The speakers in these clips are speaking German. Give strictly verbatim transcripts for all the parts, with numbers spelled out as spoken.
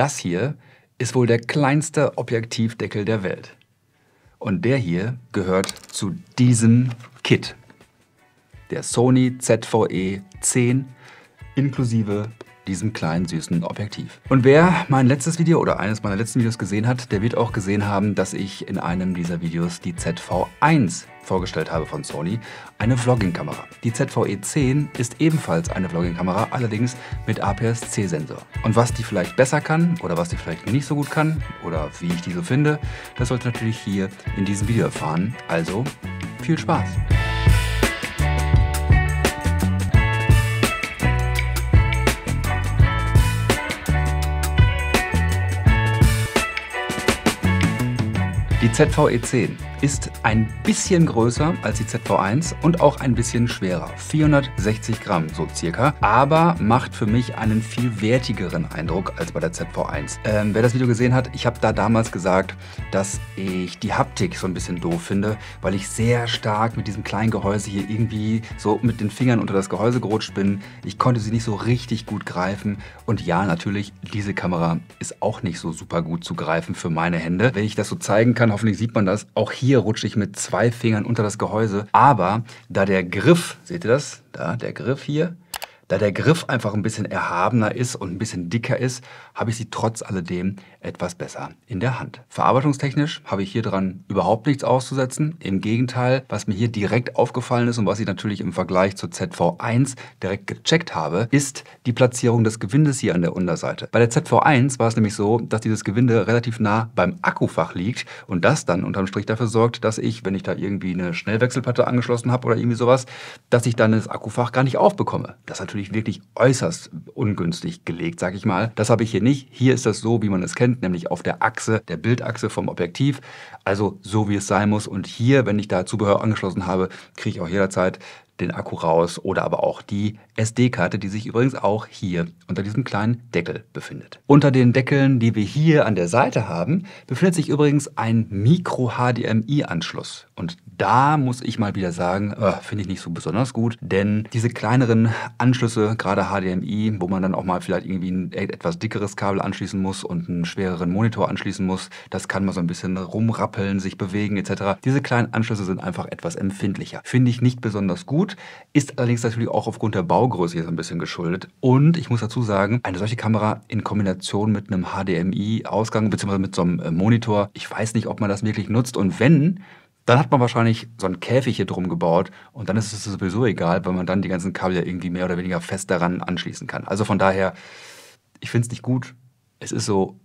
Das hier ist wohl der kleinste Objektivdeckel der Welt. Und der hier gehört zu diesem Kit. Der Sony Z V E zehn inklusive diesem kleinen süßen Objektiv. Und wer mein letztes Video oder eines meiner letzten Videos gesehen hat, der wird auch gesehen haben, dass ich in einem dieser Videos die Z V eins vorgestellt habe von Sony, eine Vlogging-Kamera. Die Z V E zehn ist ebenfalls eine Vlogging-Kamera, allerdings mit A P S C-Sensor. Und was die vielleicht besser kann oder was die vielleicht nicht so gut kann oder wie ich die so finde, das sollt ihr natürlich hier in diesem Video erfahren. Also viel Spaß! Die Z V E zehn ist ein bisschen größer als die Z V eins und auch ein bisschen schwerer, vierhundertsechzig Gramm so circa, aber macht für mich einen viel wertigeren Eindruck als bei der Z V eins. Ähm, wer das Video gesehen hat, ich habe da damals gesagt, dass ich die Haptik so ein bisschen doof finde, weil ich sehr stark mit diesem kleinen Gehäuse hier irgendwie so mit den Fingern unter das Gehäuse gerutscht bin. Ich konnte sie nicht so richtig gut greifen und ja, natürlich, diese Kamera ist auch nicht so super gut zu greifen für meine Hände. Wenn ich das so zeigen kann, hoffentlich sieht man das. Auch hier rutsche ich mit zwei Fingern unter das Gehäuse. Aber da der Griff, seht ihr das? Da, der Griff hier. Da der Griff einfach ein bisschen erhabener ist und ein bisschen dicker ist, habe ich sie trotz alledem etwas besser in der Hand. Verarbeitungstechnisch habe ich hier dran überhaupt nichts auszusetzen. Im Gegenteil, was mir hier direkt aufgefallen ist und was ich natürlich im Vergleich zur Z V eins direkt gecheckt habe, ist die Platzierung des Gewindes hier an der Unterseite. Bei der Z V eins war es nämlich so, dass dieses Gewinde relativ nah beim Akkufach liegt und das dann unterm Strich dafür sorgt, dass ich, wenn ich da irgendwie eine Schnellwechselplatte angeschlossen habe oder irgendwie sowas, dass ich dann das Akkufach gar nicht aufbekomme. Das ist natürlich wirklich äußerst ungünstig gelegt, sage ich mal. Das habe ich hier nicht. Hier ist das so, wie man es kennt, nämlich auf der Achse, der Bildachse vom Objektiv. Also so, wie es sein muss. Und hier, wenn ich da Zubehör angeschlossen habe, kriege ich auch jederzeit den Akku raus oder aber auch die S D-Karte, die sich übrigens auch hier unter diesem kleinen Deckel befindet. Unter den Deckeln, die wir hier an der Seite haben, befindet sich übrigens ein Micro H D M I-Anschluss. Und da muss ich mal wieder sagen, äh, finde ich nicht so besonders gut, denn diese kleineren Anschlüsse, gerade H D M I, wo man dann auch mal vielleicht irgendwie ein etwas dickeres Kabel anschließen muss und einen schwereren Monitor anschließen muss, das kann man so ein bisschen rumrappeln, sich bewegen et cetera. Diese kleinen Anschlüsse sind einfach etwas empfindlicher. Finde ich nicht besonders gut. Ist allerdings natürlich auch aufgrund der Baugröße hier so ein bisschen geschuldet. Und ich muss dazu sagen, eine solche Kamera in Kombination mit einem H D M I-Ausgang bzw. mit so einem Monitor, ich weiß nicht, ob man das wirklich nutzt. Und wenn, dann hat man wahrscheinlich so einen Käfig hier drum gebaut und dann ist es sowieso egal, weil man dann die ganzen Kabel ja irgendwie mehr oder weniger fest daran anschließen kann. Also von daher, ich finde es nicht gut. Es ist so,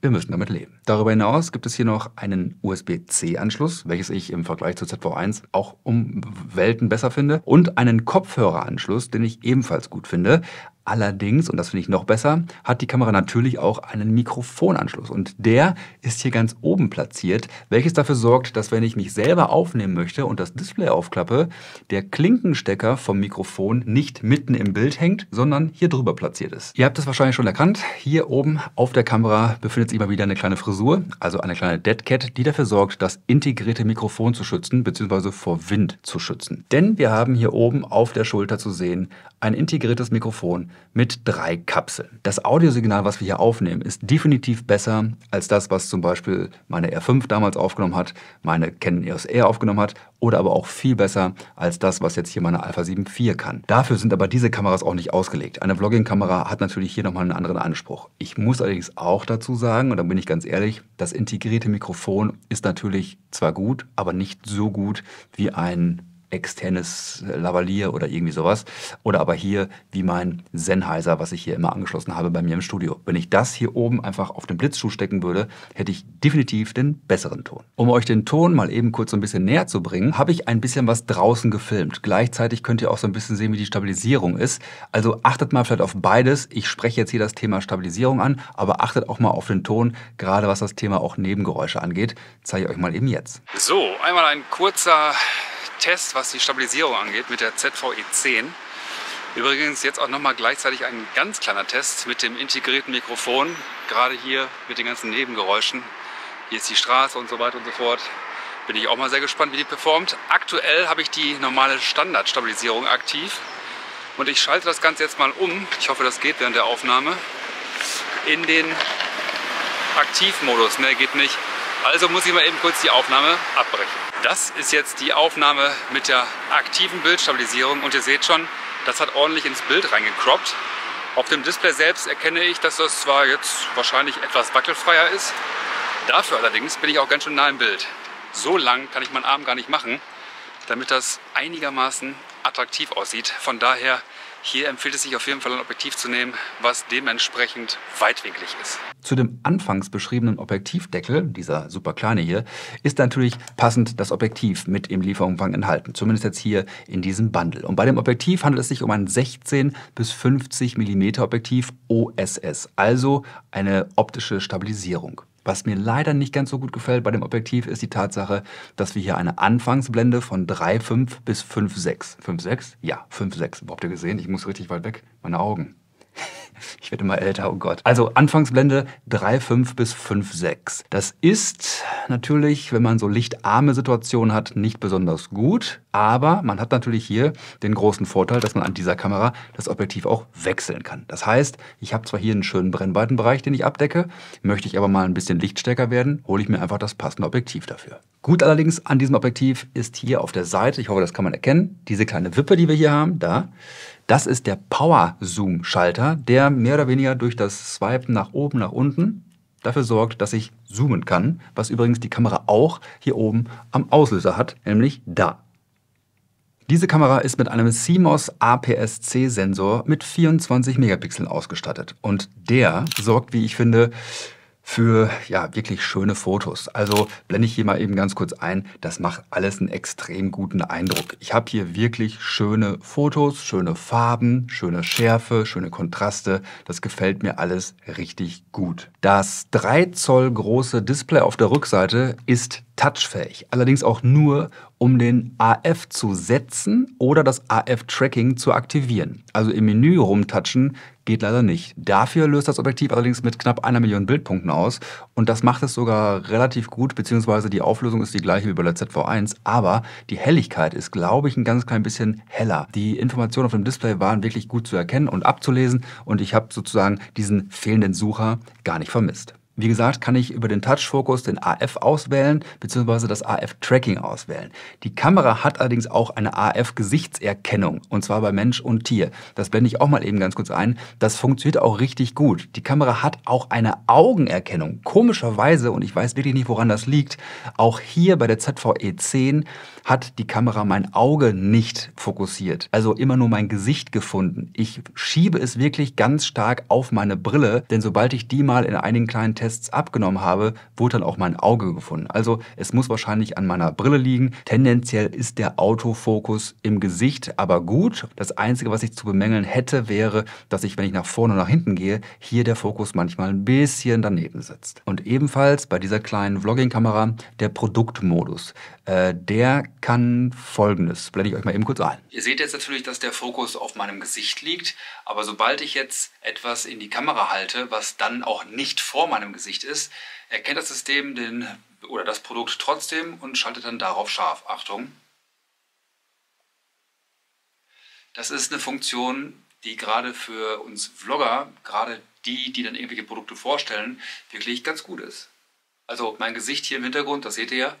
wir müssen damit leben. Darüber hinaus gibt es hier noch einen U S B C-Anschluss, welches ich im Vergleich zur Z V eins auch um Welten besser finde. Und einen Kopfhöreranschluss, den ich ebenfalls gut finde. Allerdings, und das finde ich noch besser, hat die Kamera natürlich auch einen Mikrofonanschluss. Und der ist hier ganz oben platziert, welches dafür sorgt, dass wenn ich mich selber aufnehmen möchte und das Display aufklappe, der Klinkenstecker vom Mikrofon nicht mitten im Bild hängt, sondern hier drüber platziert ist. Ihr habt es wahrscheinlich schon erkannt, hier oben auf der Kamera befindet sich mal wieder eine kleine Frisur, also eine kleine Deadcat, die dafür sorgt, das integrierte Mikrofon zu schützen, beziehungsweise vor Wind zu schützen. Denn wir haben hier oben auf der Schulter zu sehen ein integriertes Mikrofon mit drei Kapseln. Das Audiosignal, was wir hier aufnehmen, ist definitiv besser als das, was zum Beispiel meine R fünf damals aufgenommen hat, meine Canon E O S R aufgenommen hat oder aber auch viel besser als das, was jetzt hier meine Alpha sieben vier kann. Dafür sind aber diese Kameras auch nicht ausgelegt. Eine Vlogging-Kamera hat natürlich hier nochmal einen anderen Anspruch. Ich muss allerdings auch dazu sagen, und da bin ich ganz ehrlich, das integrierte Mikrofon ist natürlich zwar gut, aber nicht so gut wie ein externes Lavalier oder irgendwie sowas. Oder aber hier wie mein Sennheiser, was ich hier immer angeschlossen habe bei mir im Studio. Wenn ich das hier oben einfach auf den Blitzschuh stecken würde, hätte ich definitiv den besseren Ton. Um euch den Ton mal eben kurz so ein bisschen näher zu bringen, habe ich ein bisschen was draußen gefilmt. Gleichzeitig könnt ihr auch so ein bisschen sehen, wie die Stabilisierung ist. Also achtet mal vielleicht auf beides. Ich spreche jetzt hier das Thema Stabilisierung an, aber achtet auch mal auf den Ton, gerade was das Thema auch Nebengeräusche angeht. Zeige ich euch mal eben jetzt. So, einmal ein kurzer Test, was die Stabilisierung angeht mit der Z V E zehn. Übrigens jetzt auch nochmal gleichzeitig ein ganz kleiner Test mit dem integrierten Mikrofon. Gerade hier mit den ganzen Nebengeräuschen. Hier ist die Straße und so weiter und so fort. Bin ich auch mal sehr gespannt, wie die performt. Aktuell habe ich die normale Standardstabilisierung aktiv. Und ich schalte das Ganze jetzt mal um. Ich hoffe, das geht während der Aufnahme. In den Aktivmodus, mehr geht nicht. Also muss ich mal eben kurz die Aufnahme abbrechen. Das ist jetzt die Aufnahme mit der aktiven Bildstabilisierung und ihr seht schon, das hat ordentlich ins Bild reingecroppt. Auf dem Display selbst erkenne ich, dass das zwar jetzt wahrscheinlich etwas wackelfreier ist, dafür allerdings bin ich auch ganz schön nah im Bild. So lang kann ich meinen Arm gar nicht machen, damit das einigermaßen attraktiv aussieht. Von daher, hier empfiehlt es sich auf jeden Fall ein Objektiv zu nehmen, was dementsprechend weitwinklig ist. Zu dem anfangs beschriebenen Objektivdeckel, dieser super kleine hier, ist natürlich passend das Objektiv mit im Lieferumfang enthalten. Zumindest jetzt hier in diesem Bundle. Und bei dem Objektiv handelt es sich um ein sechzehn bis fünfzig Millimeter Objektiv O S S, also eine optische Stabilisierung. Was mir leider nicht ganz so gut gefällt bei dem Objektiv ist die Tatsache, dass wir hier eine Anfangsblende von drei Komma fünf bis fünf Komma sechs. fünf Komma sechs? Ja, fünf Komma sechs. Habt ihr gesehen? Ich muss richtig weit weg. Meine Augen. Ich werde immer älter, oh Gott. Also Anfangsblende drei Komma fünf bis fünf Komma sechs. Das ist natürlich, wenn man so lichtarme Situationen hat, nicht besonders gut. Aber man hat natürlich hier den großen Vorteil, dass man an dieser Kamera das Objektiv auch wechseln kann. Das heißt, ich habe zwar hier einen schönen Brennweitenbereich, den ich abdecke, möchte ich aber mal ein bisschen lichtstärker werden, hole ich mir einfach das passende Objektiv dafür. Gut allerdings an diesem Objektiv ist hier auf der Seite, ich hoffe, das kann man erkennen, diese kleine Wippe, die wir hier haben, da. Das ist der Power-Zoom-Schalter, der mehr oder weniger durch das Swipen nach oben, nach unten dafür sorgt, dass ich zoomen kann, was übrigens die Kamera auch hier oben am Auslöser hat, nämlich da. Diese Kamera ist mit einem C M O S A P S C Sensor mit vierundzwanzig Megapixeln ausgestattet und der sorgt, wie ich finde, für ja wirklich schöne Fotos. Also blende ich hier mal eben ganz kurz ein, das macht alles einen extrem guten Eindruck. Ich habe hier wirklich schöne Fotos, schöne Farben, schöne Schärfe, schöne Kontraste. Das gefällt mir alles richtig gut. Das drei Zoll große Display auf der Rückseite ist touchfähig, allerdings auch nur, um den A F zu setzen oder das A F-Tracking zu aktivieren. Also im Menü rumtatschen geht leider nicht. Dafür löst das Objektiv allerdings mit knapp einer Million Bildpunkten aus und das macht es sogar relativ gut, beziehungsweise die Auflösung ist die gleiche wie bei der Z V eins, aber die Helligkeit ist, glaube ich, ein ganz klein bisschen heller. Die Informationen auf dem Display waren wirklich gut zu erkennen und abzulesen und ich habe sozusagen diesen fehlenden Sucher gar nicht vermisst. Wie gesagt, kann ich über den Touch-Fokus den A F auswählen bzw. das A F-Tracking auswählen. Die Kamera hat allerdings auch eine A F-Gesichtserkennung und zwar bei Mensch und Tier. Das blende ich auch mal eben ganz kurz ein. Das funktioniert auch richtig gut. Die Kamera hat auch eine Augenerkennung. Komischerweise, und ich weiß wirklich nicht, woran das liegt, auch hier bei der Z V E zehn hat die Kamera mein Auge nicht fokussiert. Also immer nur mein Gesicht gefunden. Ich schiebe es wirklich ganz stark auf meine Brille, denn sobald ich die mal in einigen kleinen Tests abgenommen habe, wurde dann auch mein Auge gefunden. Also es muss wahrscheinlich an meiner Brille liegen. Tendenziell ist der Autofokus im Gesicht aber gut. Das Einzige, was ich zu bemängeln hätte, wäre, dass ich, wenn ich nach vorne und nach hinten gehe, hier der Fokus manchmal ein bisschen daneben sitzt. Und ebenfalls bei dieser kleinen Vlogging-Kamera der Produktmodus. Äh, der kann Folgendes. Blende ich euch mal eben kurz ein. Ihr seht jetzt natürlich, dass der Fokus auf meinem Gesicht liegt, aber sobald ich jetzt etwas in die Kamera halte, was dann auch nicht vor meinem Gesicht ist, erkennt das System den oder das Produkt trotzdem und schaltet dann darauf scharf. Achtung! Das ist eine Funktion, die gerade für uns Vlogger, gerade die, die dann irgendwelche Produkte vorstellen, wirklich ganz gut ist. Also mein Gesicht hier im Hintergrund, das seht ihr ja,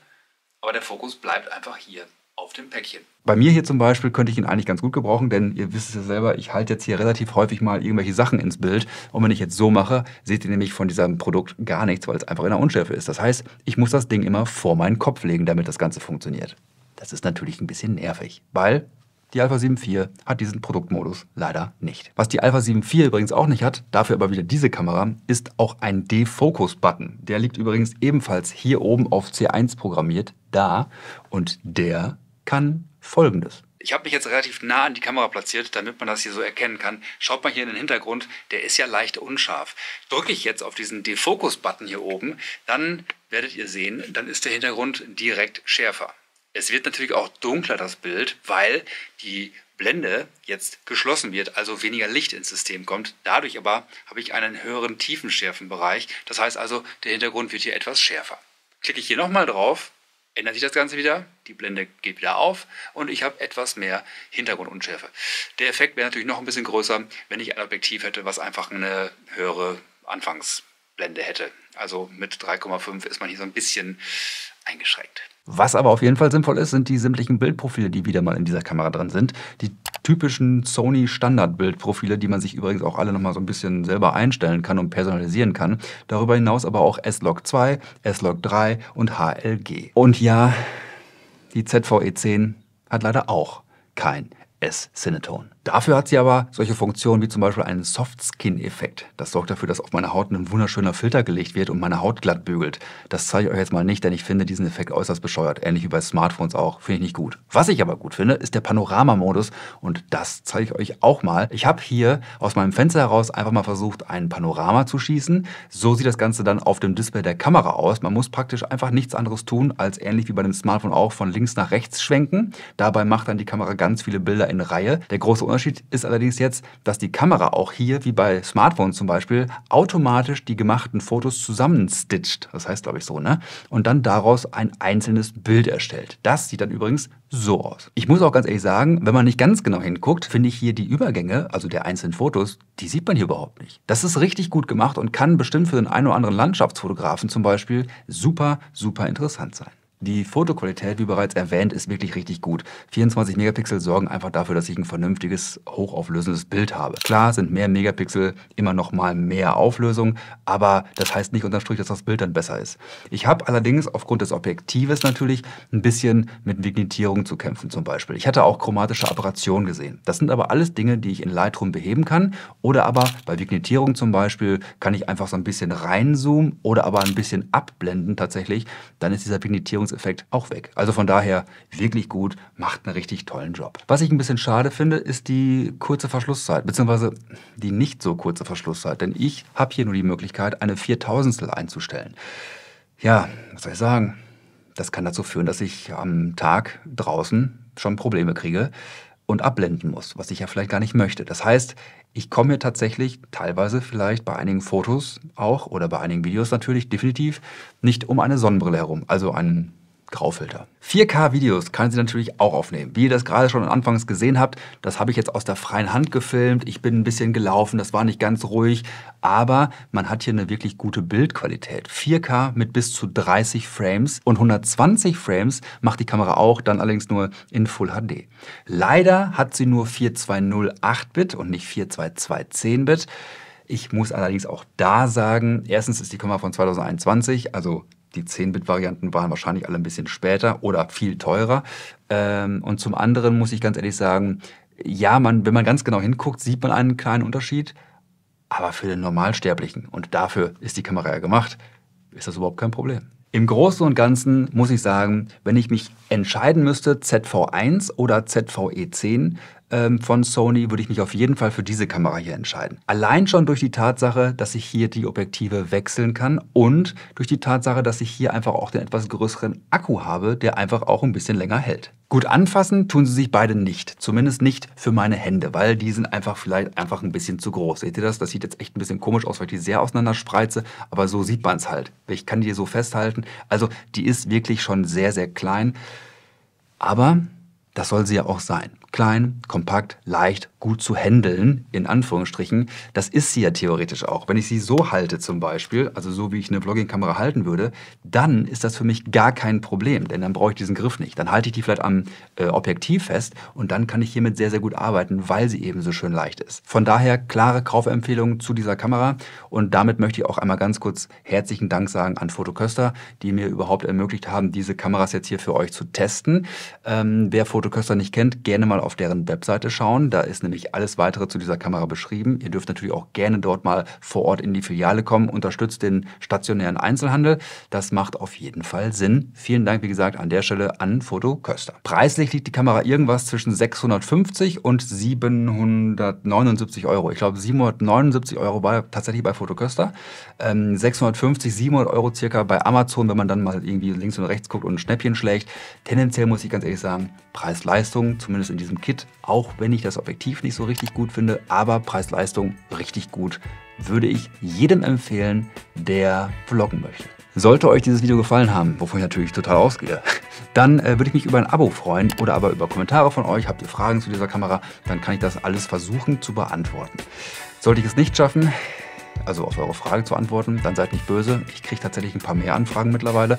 aber der Fokus bleibt einfach hier auf dem Päckchen. Bei mir hier zum Beispiel könnte ich ihn eigentlich ganz gut gebrauchen, denn ihr wisst es ja selber, ich halte jetzt hier relativ häufig mal irgendwelche Sachen ins Bild und wenn ich jetzt so mache, seht ihr nämlich von diesem Produkt gar nichts, weil es einfach in der Unschärfe ist. Das heißt, ich muss das Ding immer vor meinen Kopf legen, damit das Ganze funktioniert. Das ist natürlich ein bisschen nervig, weil die Alpha sieben vier hat diesen Produktmodus leider nicht. Was die Alpha sieben vier übrigens auch nicht hat, dafür aber wieder diese Kamera, ist auch ein Defocus-Button. Der liegt übrigens ebenfalls hier oben auf C eins programmiert, da, und der kann Folgendes. Ich habe mich jetzt relativ nah an die Kamera platziert, damit man das hier so erkennen kann. Schaut mal hier in den Hintergrund, der ist ja leicht unscharf. Drücke ich jetzt auf diesen Defocus-Button hier oben, dann werdet ihr sehen, dann ist der Hintergrund direkt schärfer. Es wird natürlich auch dunkler, das Bild, weil die Blende jetzt geschlossen wird, also weniger Licht ins System kommt. Dadurch aber habe ich einen höheren Tiefenschärfenbereich. Das heißt also, der Hintergrund wird hier etwas schärfer. Klicke ich hier nochmal drauf, ändert sich das Ganze wieder, die Blende geht wieder auf und ich habe etwas mehr Hintergrundunschärfe. Der Effekt wäre natürlich noch ein bisschen größer, wenn ich ein Objektiv hätte, was einfach eine höhere Anfangs Blende hätte. Also mit drei Komma fünf ist man hier so ein bisschen eingeschränkt. Was aber auf jeden Fall sinnvoll ist, sind die sämtlichen Bildprofile, die wieder mal in dieser Kamera drin sind. Die typischen Sony-Standard-Bildprofile, die man sich übrigens auch alle nochmal so ein bisschen selber einstellen kann und personalisieren kann. Darüber hinaus aber auch S-Log zwei, S-Log drei und H L G. Und ja, die Z V E zehn hat leider auch kein S-Cinetone. Dafür hat sie aber solche Funktionen wie zum Beispiel einen Soft-Skin-Effekt. Das sorgt dafür, dass auf meine Haut ein wunderschöner Filter gelegt wird und meine Haut glatt bügelt. Das zeige ich euch jetzt mal nicht, denn ich finde diesen Effekt äußerst bescheuert. Ähnlich wie bei Smartphones auch. Finde ich nicht gut. Was ich aber gut finde, ist der Panorama-Modus und das zeige ich euch auch mal. Ich habe hier aus meinem Fenster heraus einfach mal versucht, ein Panorama zu schießen. So sieht das Ganze dann auf dem Display der Kamera aus. Man muss praktisch einfach nichts anderes tun, als ähnlich wie bei dem Smartphone auch von links nach rechts schwenken. Dabei macht dann die Kamera ganz viele Bilder in Reihe. Der große Unterschied ist allerdings jetzt, dass die Kamera auch hier, wie bei Smartphones zum Beispiel, automatisch die gemachten Fotos zusammenstitcht. Das heißt, glaube ich, so, ne? Und dann daraus ein einzelnes Bild erstellt. Das sieht dann übrigens so aus. Ich muss auch ganz ehrlich sagen, wenn man nicht ganz genau hinguckt, finde ich hier die Übergänge, also der einzelnen Fotos, die sieht man hier überhaupt nicht. Das ist richtig gut gemacht und kann bestimmt für den einen oder anderen Landschaftsfotografen zum Beispiel super, super interessant sein. Die Fotoqualität, wie bereits erwähnt, ist wirklich richtig gut. vierundzwanzig Megapixel sorgen einfach dafür, dass ich ein vernünftiges, hochauflösendes Bild habe. Klar sind mehr Megapixel immer noch mal mehr Auflösung, aber das heißt nicht unterm Strich, dass das Bild dann besser ist. Ich habe allerdings aufgrund des Objektives natürlich ein bisschen mit Vignettierung zu kämpfen zum Beispiel. Ich hatte auch chromatische Aberrationen gesehen. Das sind aber alles Dinge, die ich in Lightroom beheben kann. Oder aber bei Vignettierung zum Beispiel kann ich einfach so ein bisschen reinzoomen oder aber ein bisschen abblenden tatsächlich. Dann ist dieser Vignettierung Effekt auch weg. Also von daher wirklich gut, macht einen richtig tollen Job. Was ich ein bisschen schade finde, ist die kurze Verschlusszeit, beziehungsweise die nicht so kurze Verschlusszeit, denn ich habe hier nur die Möglichkeit, eine Viertausendstel einzustellen. Ja, was soll ich sagen? Das kann dazu führen, dass ich am Tag draußen schon Probleme kriege und abblenden muss, was ich ja vielleicht gar nicht möchte. Das heißt, ich komme hier tatsächlich teilweise vielleicht bei einigen Fotos auch oder bei einigen Videos natürlich definitiv nicht um eine Sonnenbrille herum, also einen Graufilter. vier K Videos kann sie natürlich auch aufnehmen. Wie ihr das gerade schon anfangs gesehen habt, das habe ich jetzt aus der freien Hand gefilmt. Ich bin ein bisschen gelaufen, das war nicht ganz ruhig, aber man hat hier eine wirklich gute Bildqualität. vier K mit bis zu dreißig Frames und hundertzwanzig Frames macht die Kamera auch, dann allerdings nur in Full H D. Leider hat sie nur vierhundertzwanzig acht Bit und nicht vierhundertzweiundzwanzig zehn Bit. Ich muss allerdings auch da sagen, erstens ist die Kamera von zweitausendeinundzwanzig, also die zehn Bit Varianten waren wahrscheinlich alle ein bisschen später oder viel teurer. Ähm, und zum anderen muss ich ganz ehrlich sagen, ja, man, wenn man ganz genau hinguckt, sieht man einen kleinen Unterschied. Aber für den Normalsterblichen, und dafür ist die Kamera ja gemacht, ist das überhaupt kein Problem. Im Großen und Ganzen muss ich sagen, wenn ich mich entscheiden müsste, Z V eins oder Z V E zehn ähm, von Sony, würde ich mich auf jeden Fall für diese Kamera hier entscheiden. Allein schon durch die Tatsache, dass ich hier die Objektive wechseln kann und durch die Tatsache, dass ich hier einfach auch den etwas größeren Akku habe, der einfach auch ein bisschen länger hält. Gut anfassen tun sie sich beide nicht, zumindest nicht für meine Hände, weil die sind einfach vielleicht einfach ein bisschen zu groß. Seht ihr das? Das sieht jetzt echt ein bisschen komisch aus, weil ich die sehr auseinander spreize, aber so sieht man es halt. Ich kann die so festhalten, also die ist wirklich schon sehr, sehr klein, aber das soll sie ja auch sein. Klein, kompakt, leicht, gut zu handeln, in Anführungsstrichen. Das ist sie ja theoretisch auch. Wenn ich sie so halte zum Beispiel, also so wie ich eine Vlogging-Kamera halten würde, dann ist das für mich gar kein Problem, denn dann brauche ich diesen Griff nicht. Dann halte ich die vielleicht am äh, Objektiv fest und dann kann ich hiermit sehr, sehr gut arbeiten, weil sie eben so schön leicht ist. Von daher klare Kaufempfehlungen zu dieser Kamera und damit möchte ich auch einmal ganz kurz herzlichen Dank sagen an Foto Köster, die mir überhaupt ermöglicht haben, diese Kameras jetzt hier für euch zu testen. Ähm, wer Foto Köster nicht kennt, gerne mal auf deren Webseite schauen. Da ist nämlich alles Weitere zu dieser Kamera beschrieben. Ihr dürft natürlich auch gerne dort mal vor Ort in die Filiale kommen. Unterstützt den stationären Einzelhandel. Das macht auf jeden Fall Sinn. Vielen Dank, wie gesagt, an der Stelle an Foto Köster. Preislich liegt die Kamera irgendwas zwischen sechshundertfünfzig und siebenhundertneunundsiebzig Euro. Ich glaube, siebenhundertneunundsiebzig Euro war tatsächlich bei Foto Köster. Ähm, sechshundertfünfzig, siebenhundert Euro circa bei Amazon, wenn man dann mal irgendwie links und rechts guckt und ein Schnäppchen schlägt. Tendenziell muss ich ganz ehrlich sagen, Preis-Leistung, zumindest in diesem Kit, auch wenn ich das Objektiv nicht so richtig gut finde, aber Preis-Leistung richtig gut, würde ich jedem empfehlen, der vloggen möchte. Sollte euch dieses Video gefallen haben, wovon ich natürlich total ausgehe, dann äh, würde ich mich über ein Abo freuen oder aber über Kommentare von euch. Habt ihr Fragen zu dieser Kamera, dann kann ich das alles versuchen zu beantworten. Sollte ich es nicht schaffen, also auf eure Frage zu antworten, dann seid nicht böse. Ich kriege tatsächlich ein paar mehr Anfragen mittlerweile,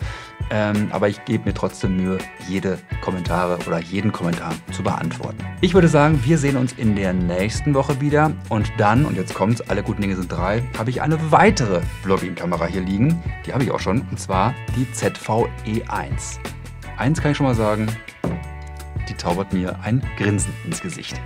ähm, aber ich gebe mir trotzdem Mühe, jede Kommentare oder jeden Kommentar zu beantworten. Ich würde sagen, wir sehen uns in der nächsten Woche wieder und dann, und jetzt kommt's, alle guten Dinge sind drei, habe ich eine weitere Vlogging-Kamera hier liegen, die habe ich auch schon, und zwar die Z V E eins. Eins kann ich schon mal sagen, die zaubert mir ein Grinsen ins Gesicht.